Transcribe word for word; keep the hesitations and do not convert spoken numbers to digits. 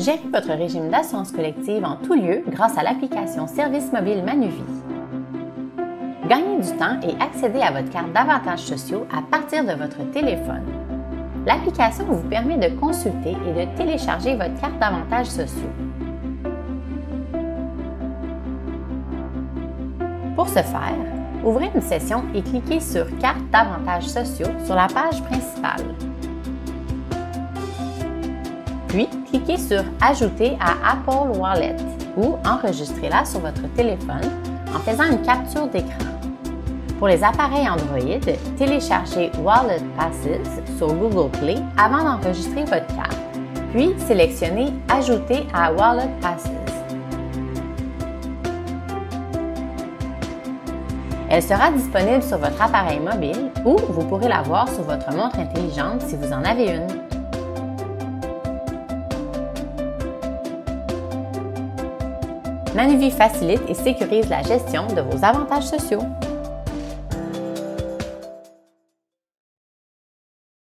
Gérez votre régime d'assurance collective en tout lieu grâce à l'application Service mobile Manuvie. Gagnez du temps et accédez à votre carte d'avantages sociaux à partir de votre téléphone. L'application vous permet de consulter et de télécharger votre carte d'avantages sociaux. Pour ce faire, ouvrez une session et cliquez sur « Carte d'avantages sociaux » sur la page principale. Puis, cliquez sur « Ajouter à Apple Wallet » ou enregistrez-la sur votre téléphone en faisant une capture d'écran. Pour les appareils Android, téléchargez Wallet Passes sur Google Play avant d'enregistrer votre carte, puis sélectionnez « Ajouter à Wallet Passes ». Elle sera disponible sur votre appareil mobile ou vous pourrez la voir sur votre montre intelligente si vous en avez une. Manuvie facilite et sécurise la gestion de vos avantages sociaux.